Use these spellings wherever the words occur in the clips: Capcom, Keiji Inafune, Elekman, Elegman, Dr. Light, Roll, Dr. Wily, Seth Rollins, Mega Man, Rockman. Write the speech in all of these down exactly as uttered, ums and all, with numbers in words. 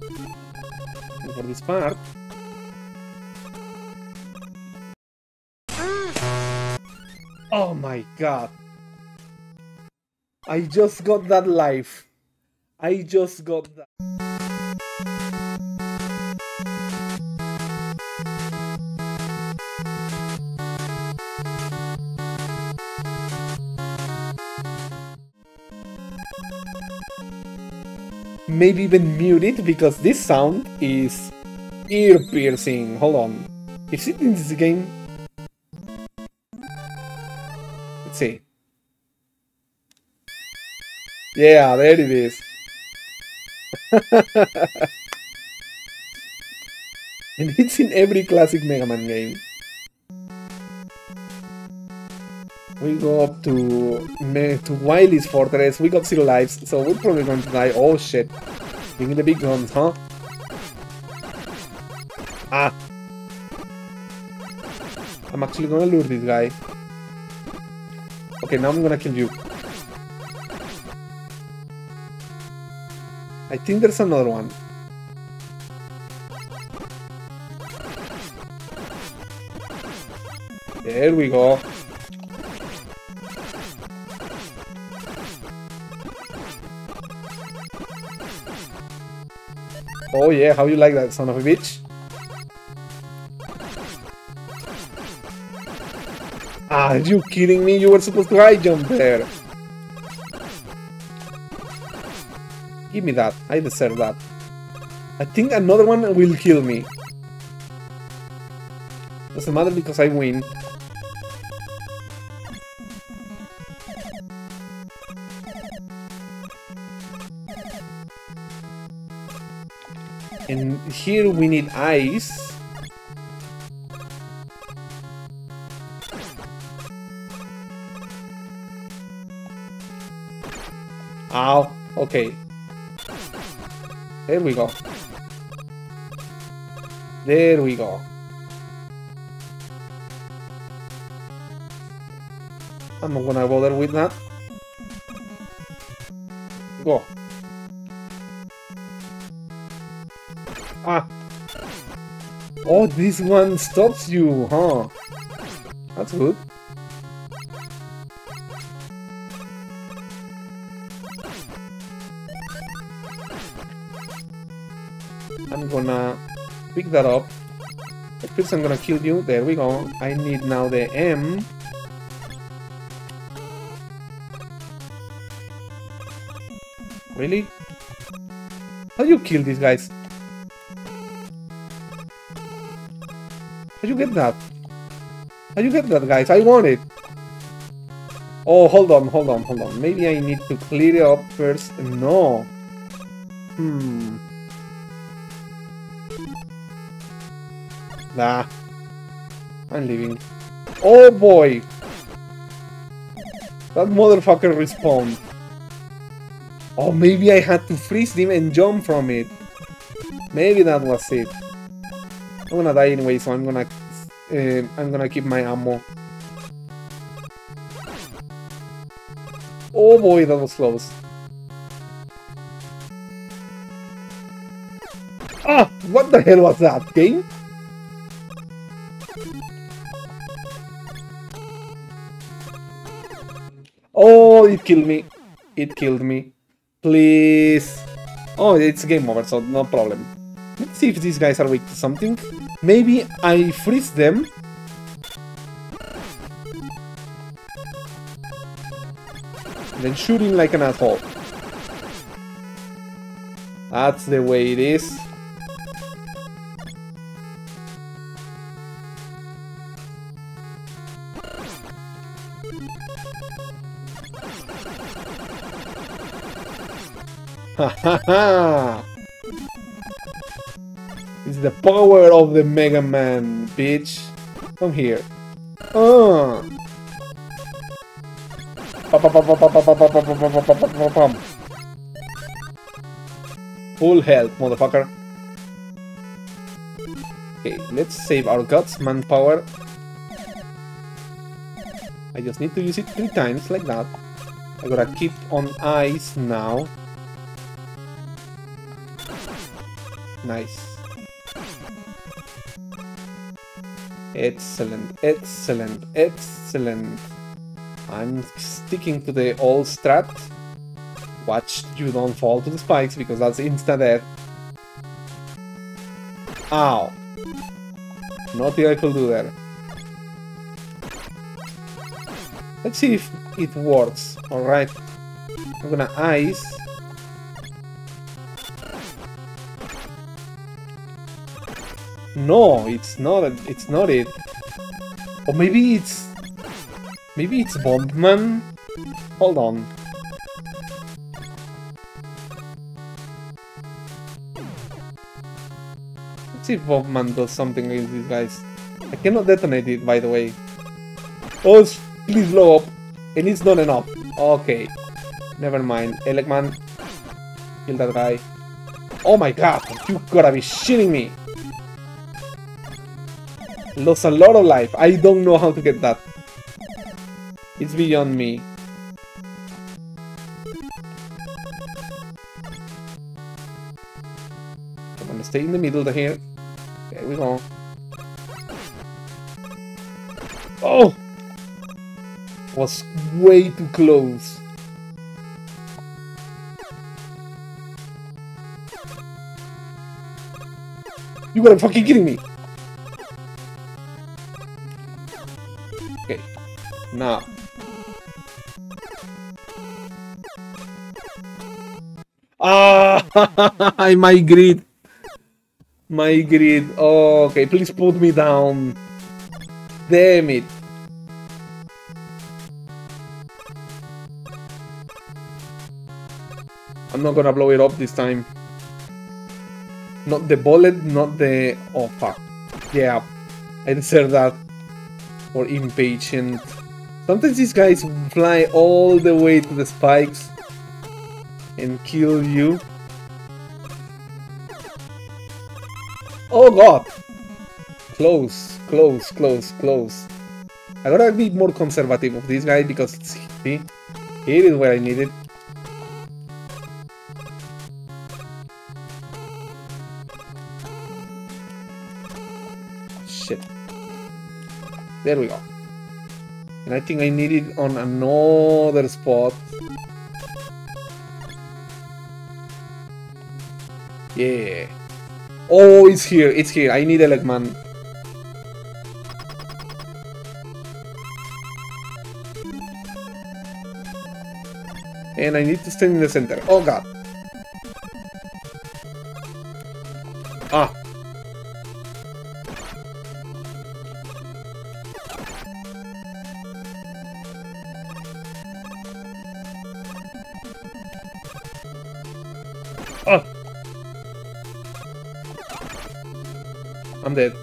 And for this part... Oh my god! I just got that life. I just got that. Maybe even mute it, because this sound is ear-piercing. Hold on. Is it in this game? Let's see. Yeah, there it is. And it's in every classic Mega Man game. We go up to me to Wily's fortress. We got zero lives, so we're probably going to die. Oh shit! Bringing the big guns, huh? Ah! I'm actually gonna lure this guy. Okay, now I'm gonna kill you. I think there's another one. There we go. Oh yeah, how you like that, son of a bitch? Ah, are you kidding me? You were supposed to high jump there. Give me that. I deserve that. I think another one will kill me. Doesn't matter because I win. And here we need ice. Ow. Okay. There we go. There we go. I'm not gonna bother with that. Go. Ah. Oh, this one stops you, huh? That's good. I'm gonna pick that up. At first I'm gonna kill you. There we go. I need now the M. Really? How do you kill these guys? How do you get that? How do you get that, guys? I want it! Oh, hold on, hold on, hold on. Maybe I need to clear it up first. No. Hmm. Nah, I'm leaving. Oh boy! That motherfucker respawned. Oh, maybe I had to freeze him and jump from it. Maybe that was it. I'm gonna die anyway, so I'm gonna... Uh, I'm gonna keep my ammo. Oh boy, that was close. Ah! What the hell was that, game? Oh, it killed me. It killed me. Please. Oh, it's game over, so no problem. Let's see if these guys are weak to something. Maybe I freeze them. Then shoot him like an asshole. That's the way it is. Hahaha! It's the power of the Mega Man, bitch. Come here. Uh. Full health, motherfucker. Okay, let's save our guts, manpower. I just need to use it three times, like that. I gotta keep on ice now. Nice. Excellent, excellent, excellent. I'm sticking to the old strat. Watch you don't fall to the spikes, because that's instant death. Ow. Nothing I could do there. Let's see if it works. Alright. I'm gonna ice. No, it's not a, it's not it. Or maybe it's... Maybe it's Bombman? Hold on. Let's see if Bombman does something with these guys. I cannot detonate it, by the way. Oh, please blow up. And it's not enough. Okay. Never mind. Elegman. Kill that guy. Oh my god, you gotta be shitting me. Lost a lot of life. I don't know how to get that. It's beyond me. I'm gonna stay in the middle here. There we go. Oh! Was way too close. You gotta fucking kidding me! Now, ah, my grid, my grid. Oh, okay, please put me down. Damn it! I'm not gonna blow it up this time. Not the bullet, not the. Oh fuck! Yeah, I deserve that. Or impatient. Sometimes these guys fly all the way to the spikes and kill you. Oh god! Close, close, close, close. I gotta be more conservative of this guy because it's see, it is where I need it. Shit. There we go. And I think I need it on another spot. Yeah. Oh, it's here. It's here. I need Elegman. And I need to stand in the center. Oh, god. Ah. I'm dead.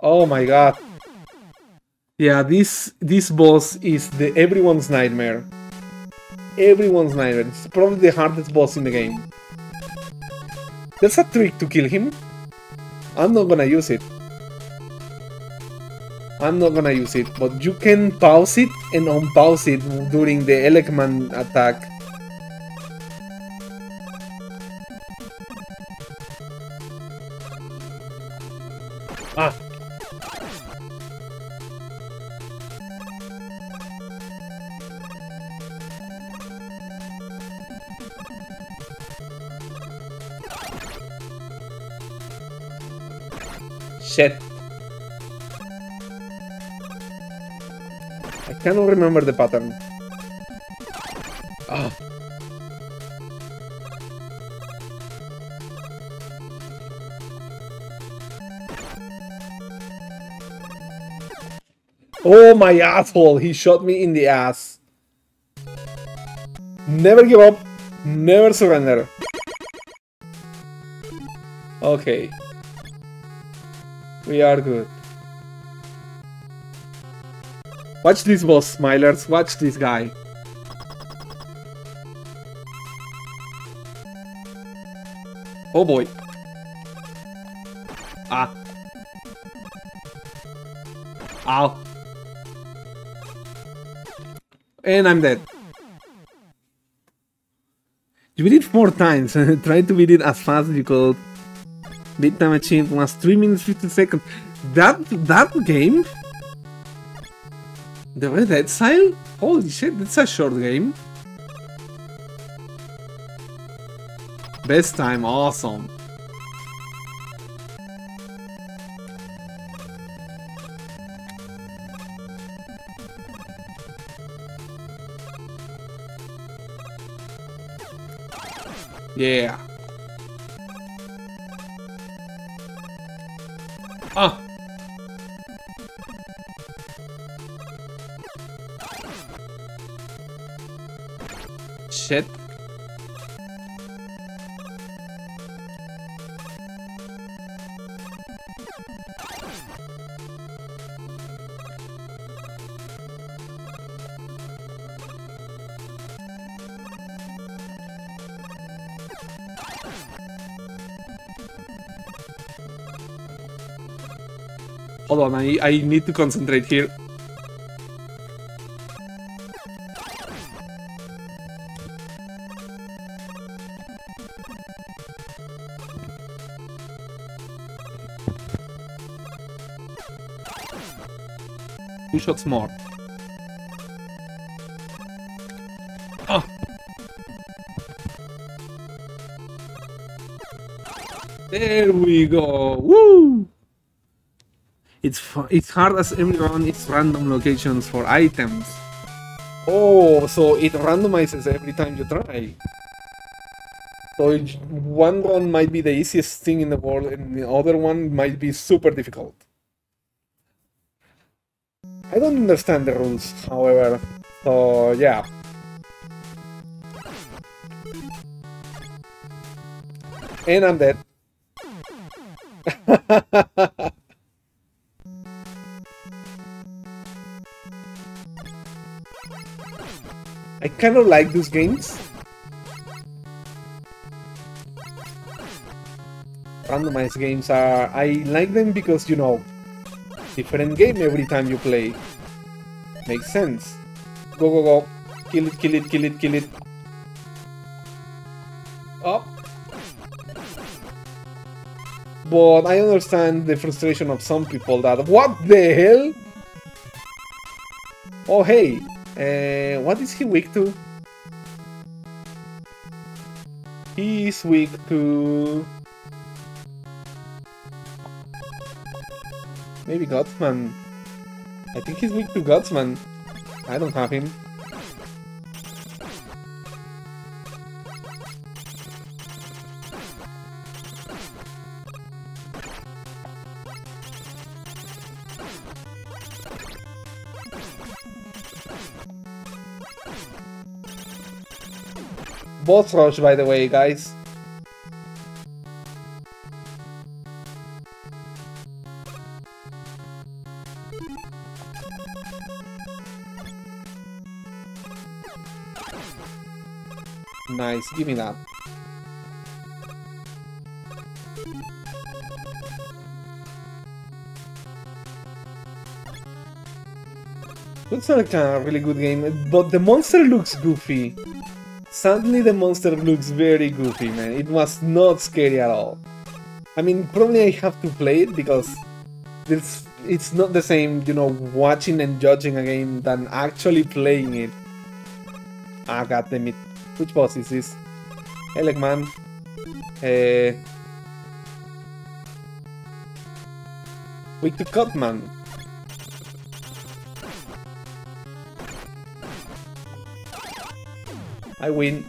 Oh my god. Yeah, this this boss is the everyone's nightmare. Everyone's nightmare. It's probably the hardest boss in the game. There's a trick to kill him. I'm not gonna use it. I'm not gonna use it, but you can pause it and unpause it during the Elegman attack. Ah! Shit! I cannot remember the pattern. Ah! Oh my asshole, he shot me in the ass. Never give up, never surrender. Okay. We are good. Watch this boss, Smilers, watch this guy. Oh boy. Ah. Ow. And I'm dead. You beat it four times. Try to beat it as fast as you could. Beat time achieved was three minutes fifty seconds. That that game? The Red Exile? Holy shit, that's a short game. Best time, awesome. Yeah. Ah. Shit. Hold on, I, I need to concentrate here. Two shots more. Oh. There we go. Woo! It's, it's hard as everyone, it's random locations for items. Oh, so it randomizes every time you try. So it, one run might be the easiest thing in the world and the other one might be super difficult. I don't understand the rules, however, so yeah. And I'm dead. I kind of like these games. Randomized games are... I like them because, you know, different game every time you play. Makes sense. Go, go, go. Kill it, kill it, kill it, kill it. Oh. But I understand the frustration of some people that... What the hell? Oh, hey. Uh, what is he weak to? He is weak to... Maybe Gutsman. I think he's weak to Gutsman. I don't have him. Boss rush, by the way, guys. Nice, give me that. Looks like a really good game, but the monster looks goofy. Suddenly the monster looks very goofy, man. It was not scary at all. I mean, probably I have to play it because it's, it's not the same, you know, watching and judging a game than actually playing it. Ah, god damn it. Which boss is this? Elec Man. Uh, weak to Cutman. I win.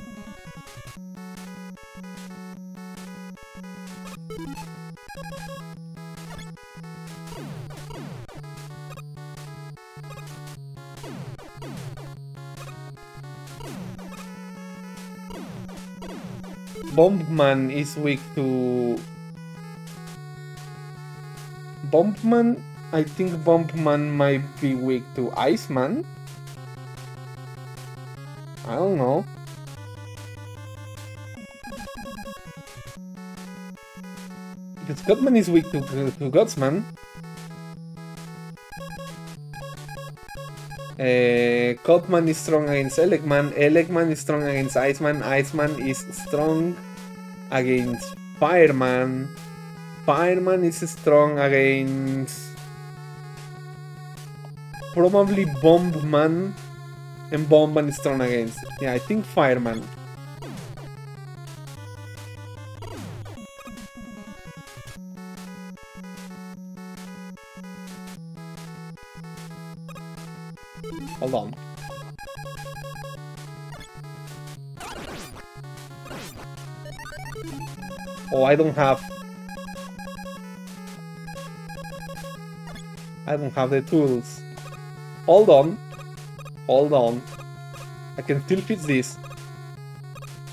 Bombman is weak to... Bombman? I think Bombman might be weak to Iceman? I don't know. Godman is weak to, to Godsman. Uh, Uh, Copman is strong against Elegman, Elegman is strong against Iceman, Iceman is strong against Fireman, Fireman is strong against probably Bombman, and Bombman is strong against, yeah, I think Fireman. Hold on. Oh, I don't have... I don't have the tools. Hold on. Hold on. I can still fix this.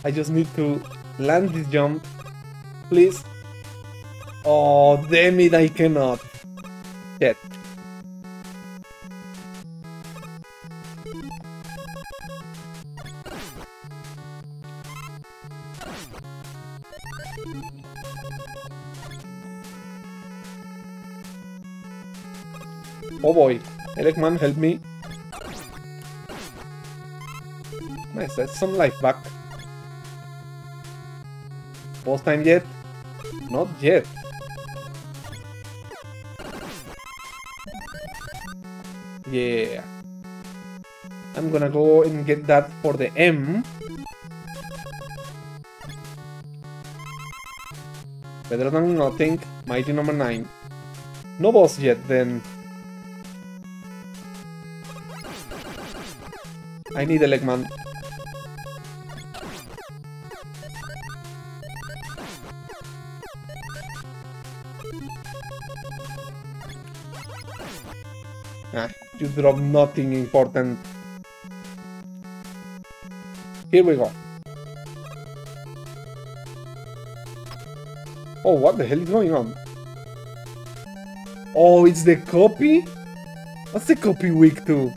I just need to land this jump. Please. Oh, damn it, I cannot. Shit. Oh boy, Elegman, help me. Nice, that's some life back. Boss time yet? Not yet. Yeah. I'm gonna go and get that for the M. Better than nothing, mighty number nine. No boss yet then. I need a Elegman. Ah, you drop nothing important. Here we go. Oh, what the hell is going on? Oh, it's the copy? What's the copy weak to?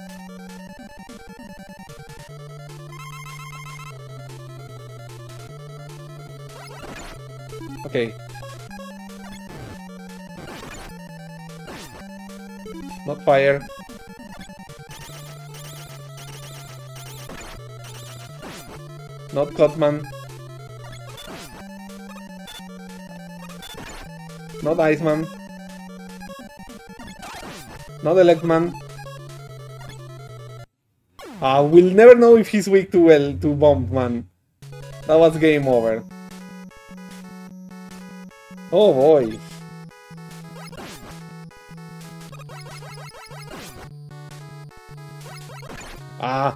Okay. Not fire. Not Cutman. Not Iceman. Not Electman. Ah, we'll never know if he's weak to well to Bombman. That was game over. Oh boy. Ah.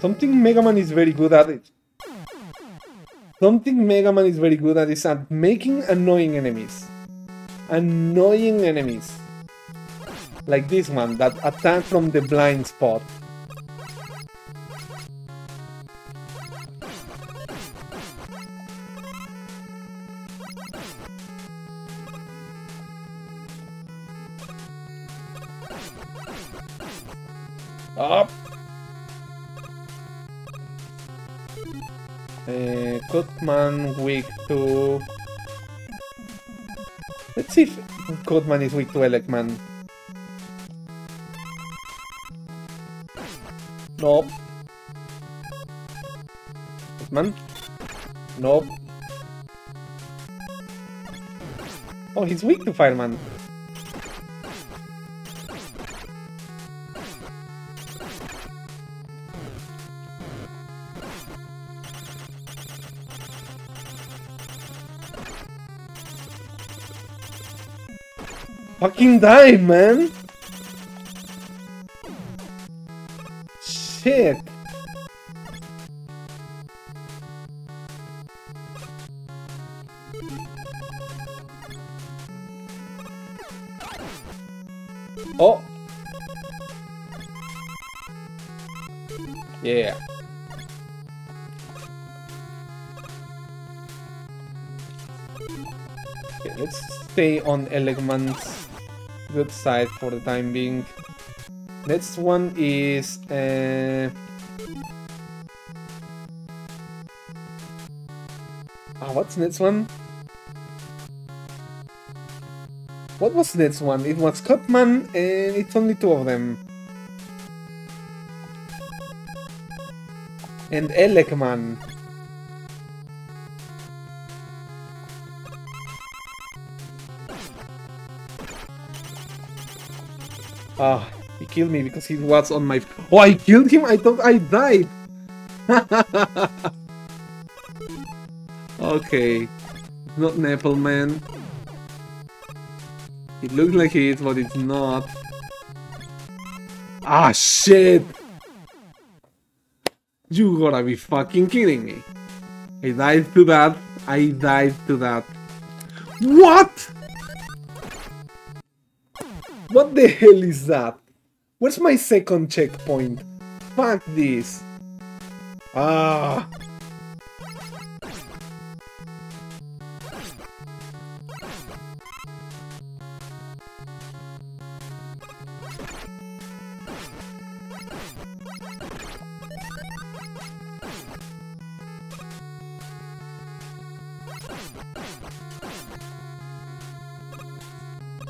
Something Mega Man is very good at it. Something Mega Man is very good at is at making annoying enemies. Annoying enemies. Like this one that attack from the blind spot. Up. Uh, Cutman weak to... Let's see if Cutman is weak to Electman. Nope. Cutman? Nope. Oh, he's weak to Fireman. Fucking die, man! Shit! Oh! Yeah. Okay, let's stay on Elegman's good side for the time being. Next one is uh... ah, what's next one? What was this one? It was Copman, and it's only two of them. And Elekman. Ah, oh, he killed me because he was on my... Oh, I killed him? I thought I died! Okay. Not Napple Man. It looked like it, but it's not. Ah, shit! You gotta be fucking kidding me. I died to that. I died to that. What?! What the hell is that? Where's my second checkpoint? Fuck this. Ah.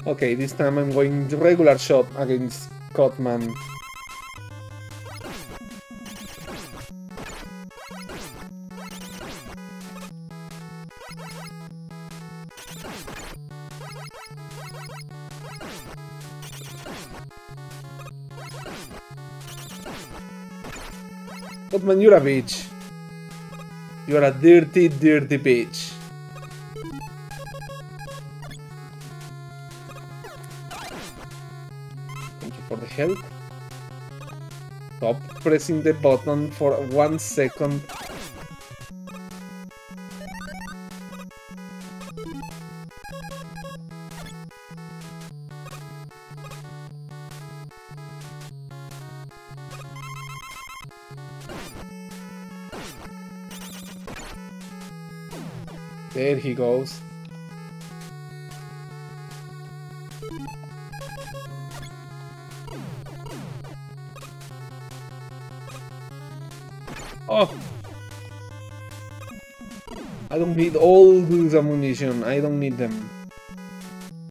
Okay, this time I'm going the regular shot against Cotman. Cotman, you're a bitch. You're a dirty, dirty bitch. Help. Stop pressing the button for one second. There he goes. Oh! I don't need all these ammunition, I don't need them.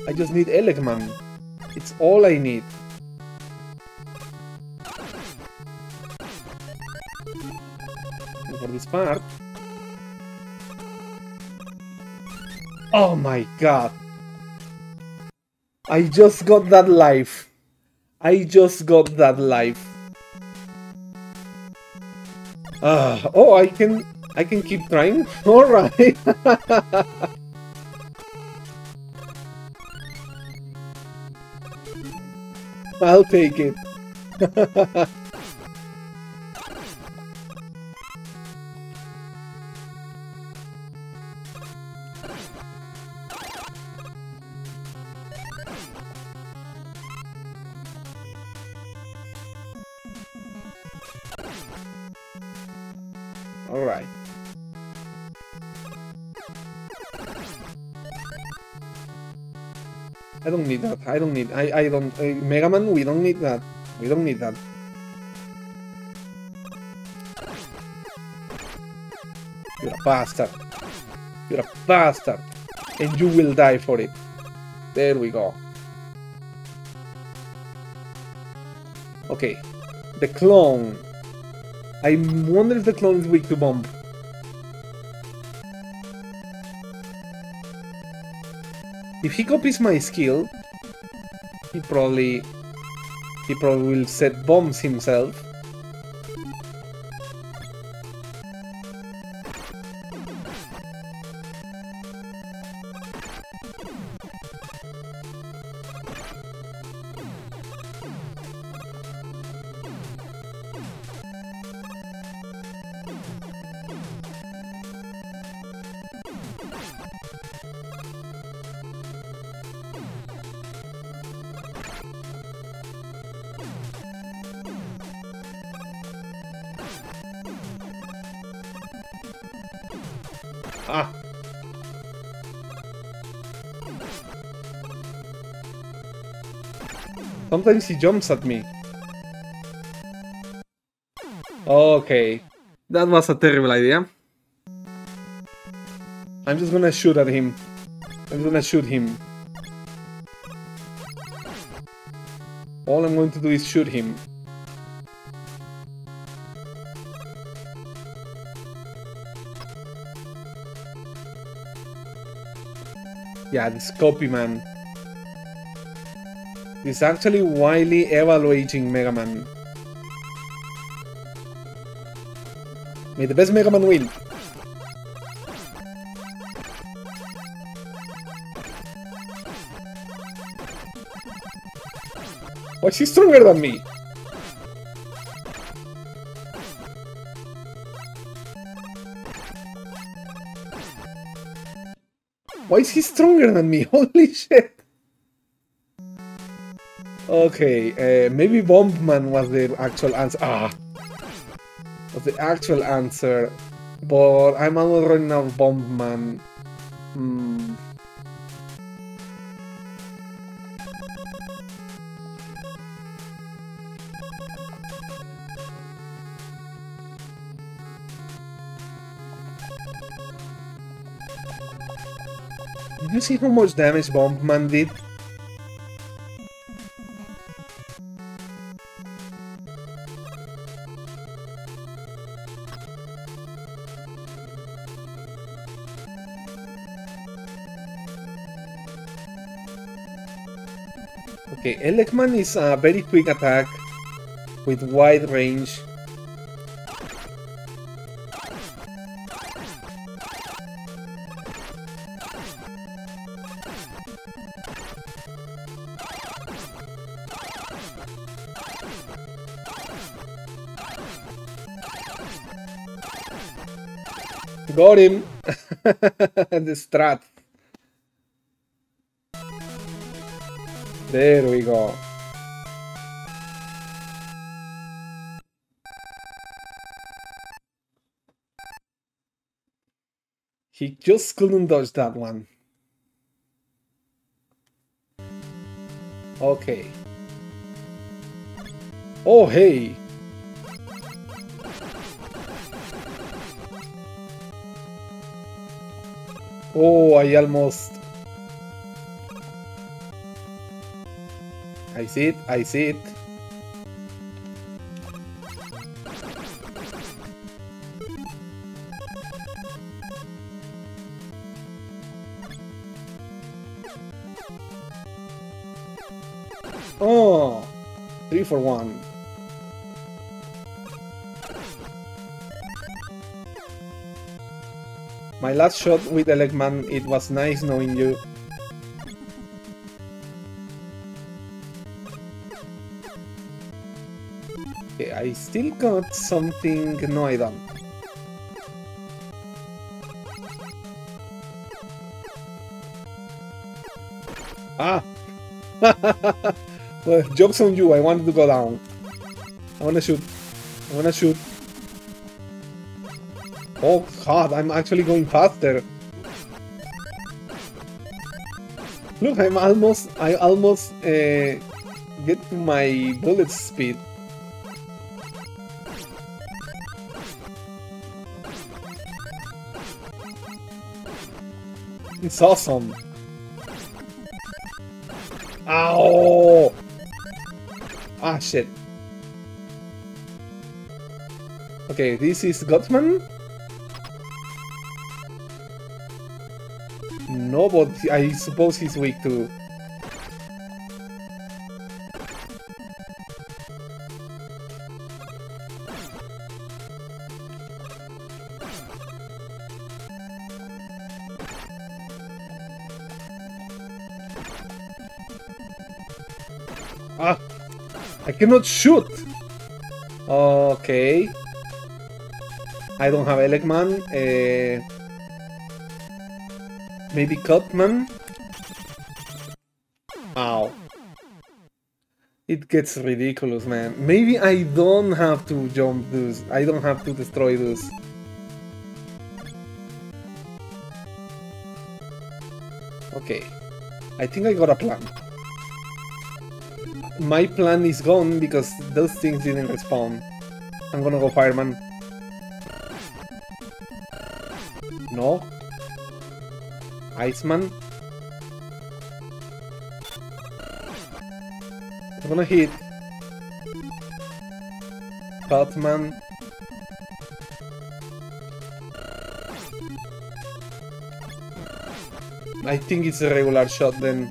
I just need Elekman. It's all I need. And for this part... Oh my god! I just got that life. I just got that life. Uh, oh, I can, I can keep trying? Alright! I'll take it. I don't need that. I don't need. I. I don't. Uh, Mega Man, we don't need that. We don't need that. You're a bastard. You're a bastard, and you will die for it. There we go. Okay, the clone. I wonder if the clone is weak to bomb. If he copies my skill, he probably he probably will set bombs himself. Ah! Sometimes he jumps at me. Okay. That was a terrible idea. I'm just gonna shoot at him. I'm gonna shoot him. All I'm going to do is shoot him. Yeah, this copy man. It's actually Wily evaluating Mega Man. May the best Mega Man win! Oh, she's stronger than me! Why is he stronger than me? Holy shit! Okay, uh, maybe Bombman was the actual answer. Ah! Was the actual answer. But I'm almost running out of Bombman. Hmm. Did you see how much damage Bombman did? Okay, Elekman is a very quick attack with wide range. Got him! The strat. There we go. He just couldn't dodge that one. Okay. Oh, hey! Oh, I almost... I see it, I see it. Oh! Three for one. My last shot with Elegman, it was nice knowing you. Okay, I still got something... No, I don't. Ah! Well, joke's on you, I wanted to go down. I wanna shoot. I wanna shoot. Oh god, I'm actually going faster. Look, I'm almost... I almost uh, get to my bullet speed. It's awesome. Ow! Ah, shit. Okay, this is Gottman. No, but I suppose he's weak too. Ah! I cannot shoot! Okay... I don't have Elekman, uh... maybe Cutman? Ow. It gets ridiculous, man. Maybe I don't have to jump those. I don't have to destroy those. Okay. I think I got a plan. My plan is gone because those things didn't respawn. I'm gonna go fireman. No. Iceman. I'm gonna hit Batman. I think it's a regular shot then.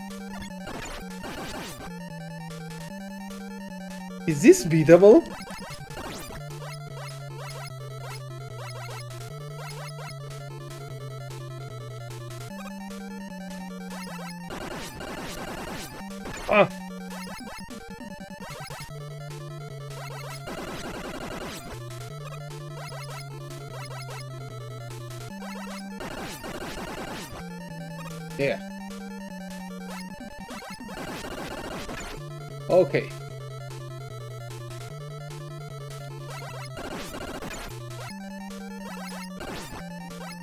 Is this beatable? Ah! Yeah. Okay.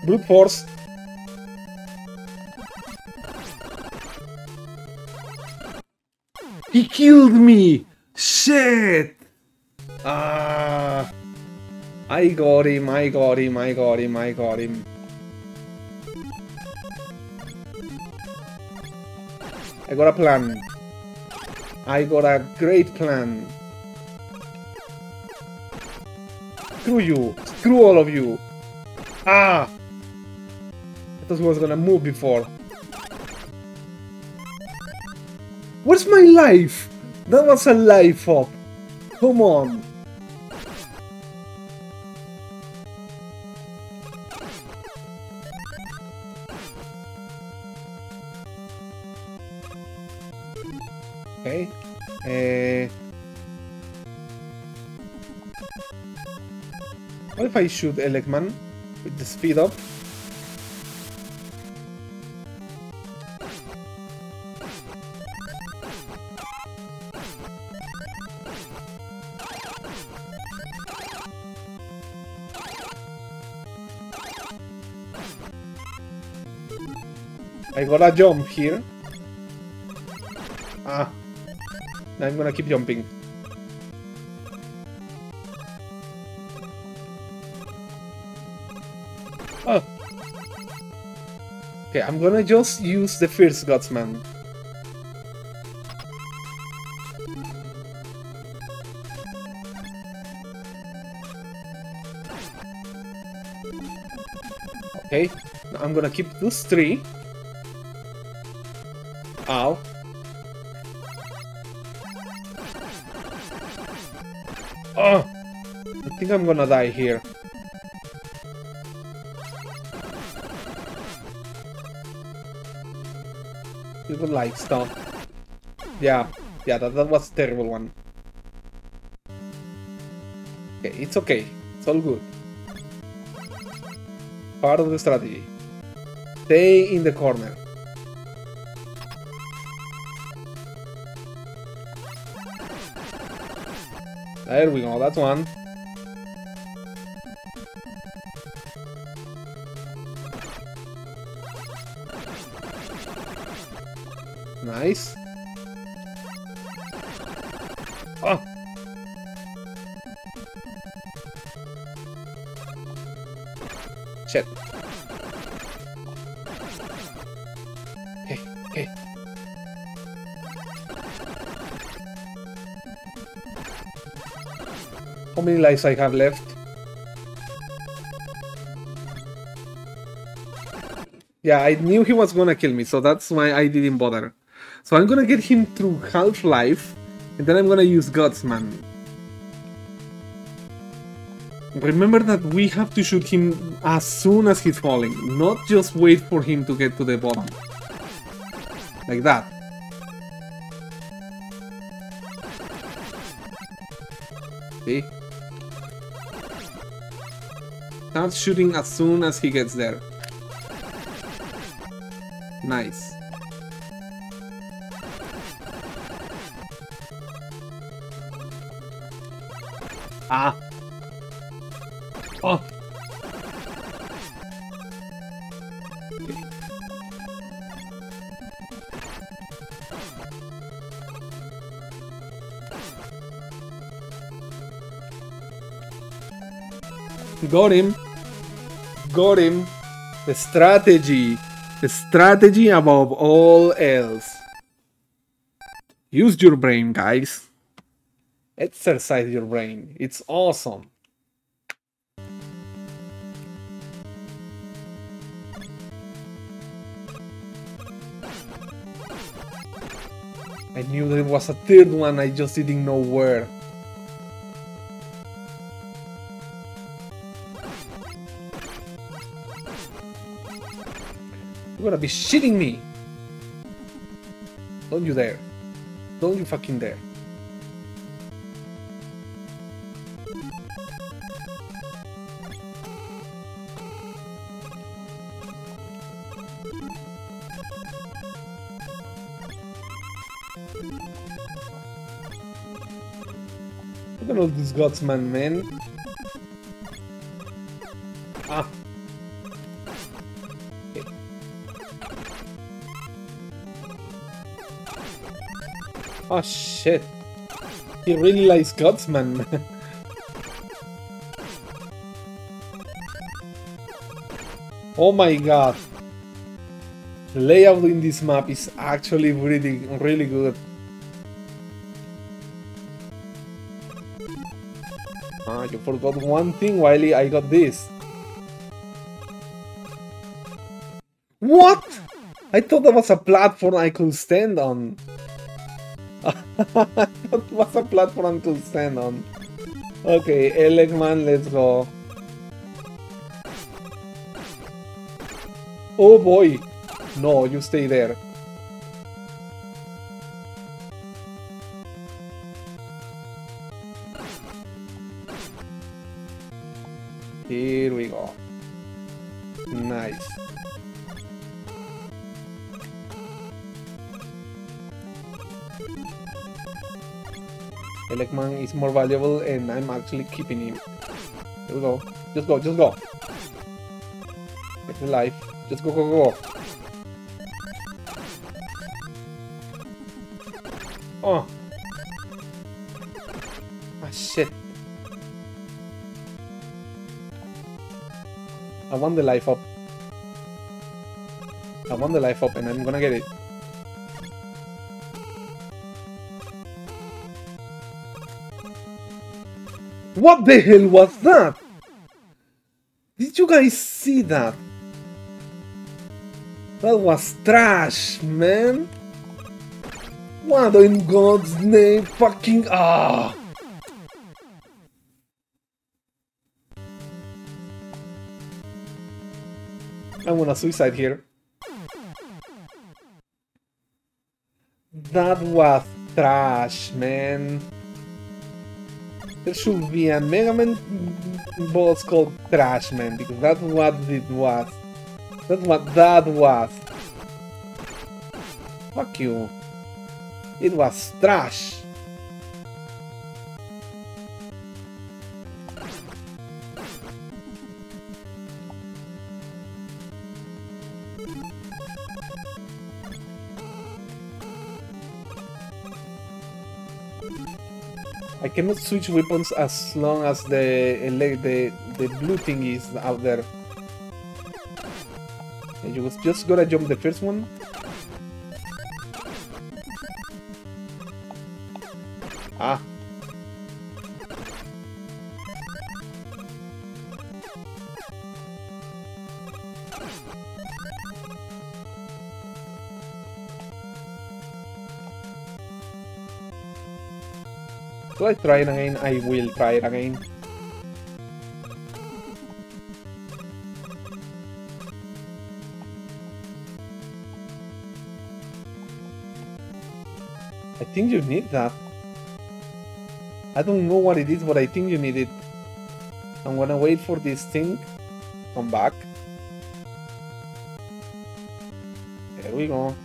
Brute force. He killed me! Shit! Ah! I got him, I got him, I got him, I got him. I got a plan. I got a great plan. Screw you! Screw all of you! Ah! I thought he was gonna move before. Where's my life? That was a life up. Come on. Okay. Uh, what if I shoot Elecman with the speed up? I gotta jump here. Ah, now I'm gonna keep jumping. Oh. Okay, I'm gonna just use the Fierce Gutsman. Okay, now I'm gonna keep those three. Ow. Oh, I think I'm gonna die here. People like stuff. Yeah, yeah, that, that was a terrible one. Okay, it's okay. It's all good. Part of the strategy. Stay in the corner. There we go, that's one. Nice. Oh. Shit. Hey, hey. How many lives I have left? Yeah, I knew he was gonna kill me, so that's why I didn't bother. So I'm gonna get him through half life, and then I'm gonna use Gutsman. Remember that we have to shoot him as soon as he's falling, not just wait for him to get to the bottom. Like that. See? Start shooting as soon as he gets there. Nice. Ah. Oh. Okay. Got him. Got him. The strategy. The strategy above all else. Use your brain, guys. Exercise your brain. It's awesome. I knew there was a third one, I just didn't know where. You're gonna be shitting me! Don't you dare. Don't you fucking dare. Look at all these gods, man, man. Ah. Okay. Oh shit. He really likes gods, man. Oh my god. The layout in this map is actually really, really good. You forgot one thing, Wily. I got this. What? I thought that was a platform I could stand on. I thought it was a platform I could stand on. Okay, Elegman, let's go. Oh boy. No, you stay there. Here we go. Nice. Elegman is more valuable and I'm actually keeping him. Here we go. Just go, just go. Get the life. Just go, go, go. Oh. Ah, shit. I want the life up. I want the life up and I'm gonna get it. What the hell was that? Did you guys see that? That was trash, man. What in God's name fucking... Ah! I'm gonna suicide here. That was trash, man. There should be a Mega Man boss called Trash Man, because that's what it was. That's what that was. Fuck you. It was trash. I cannot switch weapons as long as the the, the blue thing is out there. And you was just gotta jump the first one. Ah. Will I try it again? I will try it again. I think you need that. I don't know what it is, but I think you need it. I'm gonna wait for this thing to come back. There we go.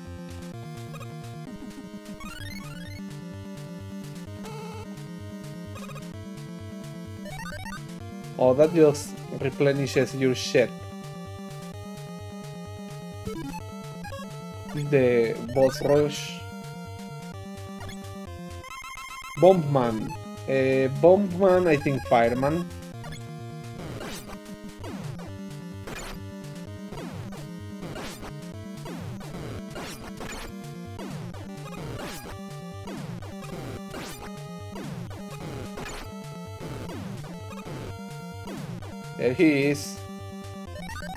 Oh, that just replenishes your shit. The boss rush. Bombman. Uh, Bombman, I think Fireman. There he is.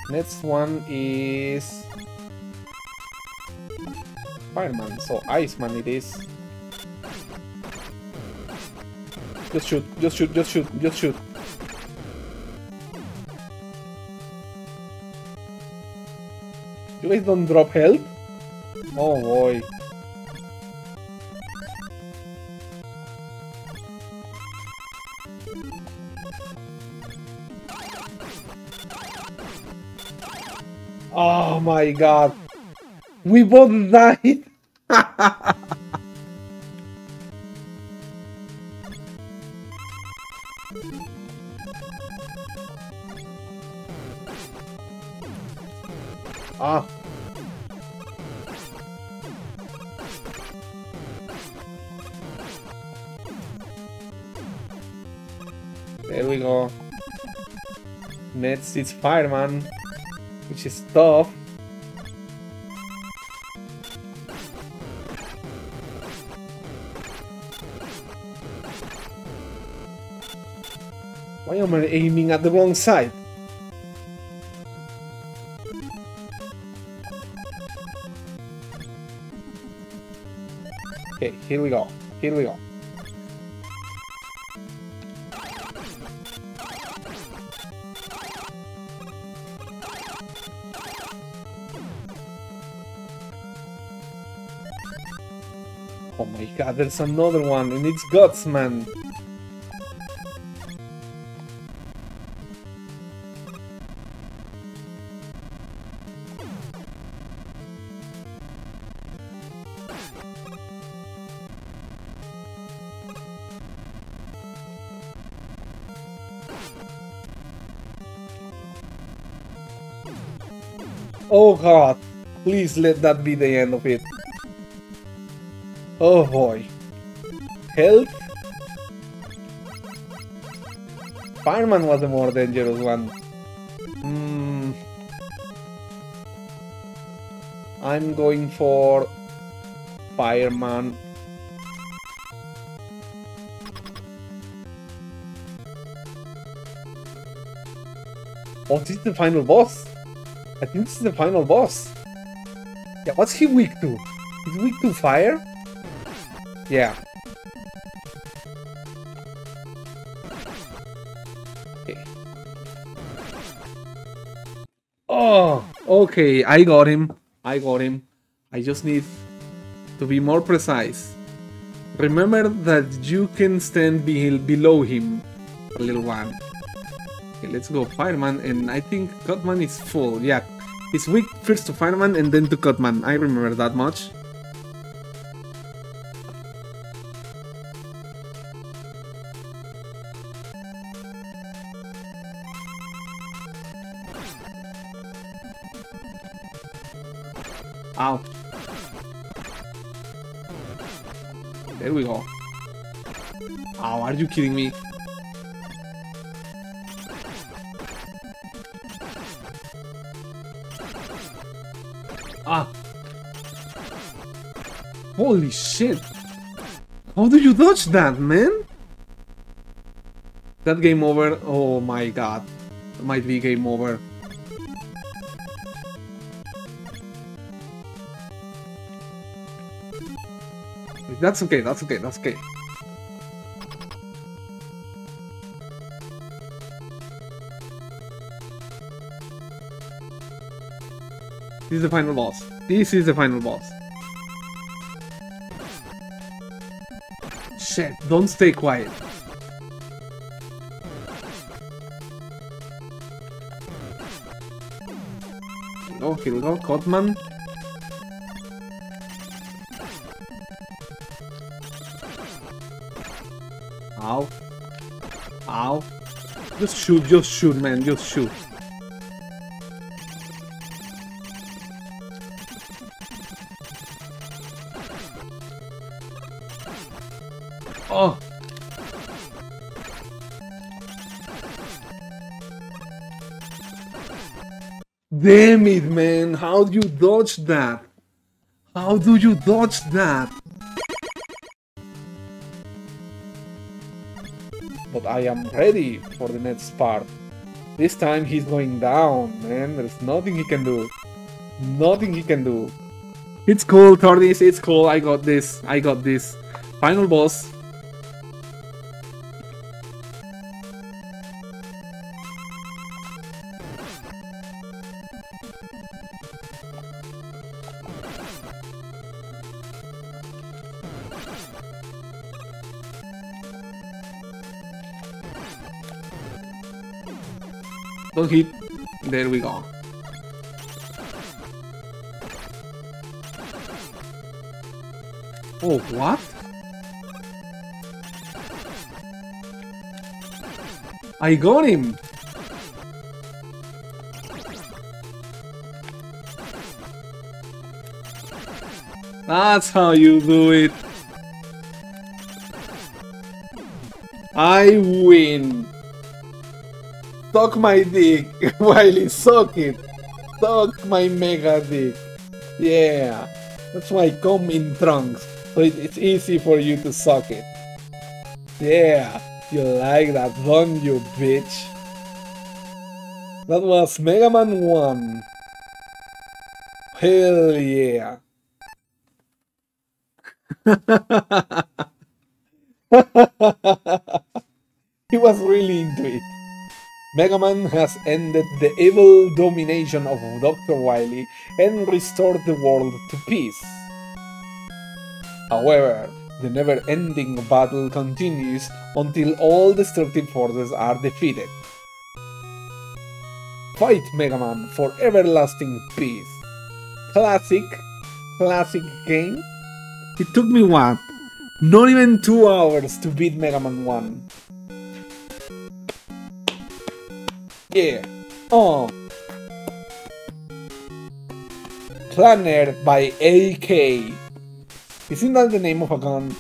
Next one is Fireman, so Iceman it is. Just shoot, just shoot, just shoot, just shoot. You guys don't drop health? Oh boy. Oh my god. We both died. Ah. There we go. Next is Fireman, which is tough. Why am I aiming at the wrong side? Okay, here we go, here we go. Oh my god, there's another one, and it's guts, man. Oh god, please let that be the end of it. Oh boy. Health? Fireman was the more dangerous one. Hmm. I'm going for Fireman. Oh, this is the final boss? I think this is the final boss. Yeah, what's he weak to? He's weak to fire? Yeah. Okay. Oh, okay, I got him. I got him. I just need to be more precise. Remember that you can stand be below him for a little while. Okay, let's go Fireman, and I think Cutman is full, yeah. It's weak first to Fireman and then to Cutman, I remember that much. Ow. There we go. Ow, are you kidding me? Ah. Holy shit! How do you dodge that, man? That game over? Oh my god. That might be game over. That's okay, that's okay, that's okay. This is the final boss. This is the final boss. Shit, don't stay quiet. Here we go, here we go, Cutman. Ow. Ow. Just shoot, just shoot, man, just shoot. Oh! Damn it, man! How do you dodge that? How do you dodge that? But I am ready for the next part. This time he's going down, man. There's nothing he can do. Nothing he can do. It's cool, Tardis. It's cool. I got this. I got this. Final boss. Don't hit. There we go. Oh, what? I got him! That's how you do it! I win! Suck my dick, Wily, suck it! Suck my mega dick! Yeah! That's why I come in trunks. So it, it's easy for you to suck it. Yeah, you like that, don't you, bitch? That was Mega Man one. Hell yeah. He was really into it. Mega Man has ended the evil domination of Doctor Wily and restored the world to peace. However, the never-ending battle continues until all destructive forces are defeated. Fight Mega Man for everlasting peace. Classic, classic game. It took me what? Not even two hours to beat Mega Man one. Yeah. Oh. Planner by A K. Isn't that the name of a gun?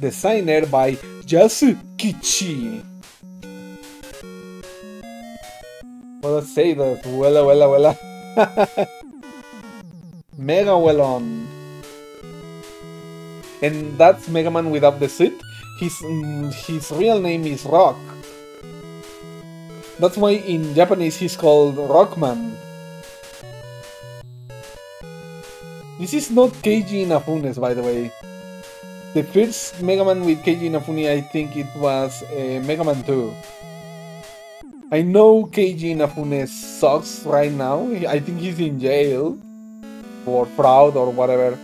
Designer by Yasukichi. Well, let's say that. Wella, wella, wella. Mega well on. And that's Mega Man without the suit. His, mm, his real name is Rock. That's why in Japanese he's called Rockman. This is not Keiji Inafune's, by the way. The first Mega Man with Keiji Inafune, I think it was uh, Mega Man two. I know Keiji Inafune sucks right now. I think he's in jail. Or fraud or whatever.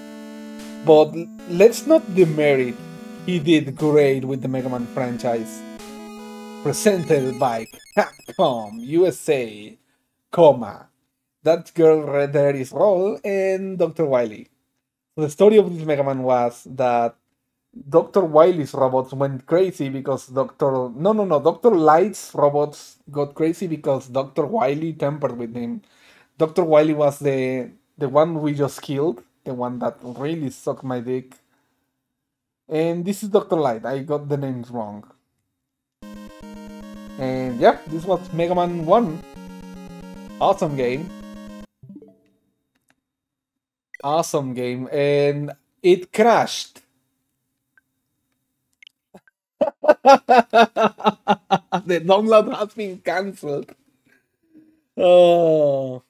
But let's not demerit. He did great with the Mega Man franchise. Presented by Capcom U S A, comma. That girl right there is Roll and Doctor Wily. The story of this Mega Man was that Doctor Wily's robots went crazy because Doctor... No, no, no. Doctor Light's robots got crazy because Doctor Wily tampered with him. Doctor Wily was the, the one we just killed. The one that really sucked my dick. And this is Doctor Light. I got the names wrong. And yeah, this was Mega Man one. Awesome game. Awesome game, and it crashed. The download has been cancelled. Oh.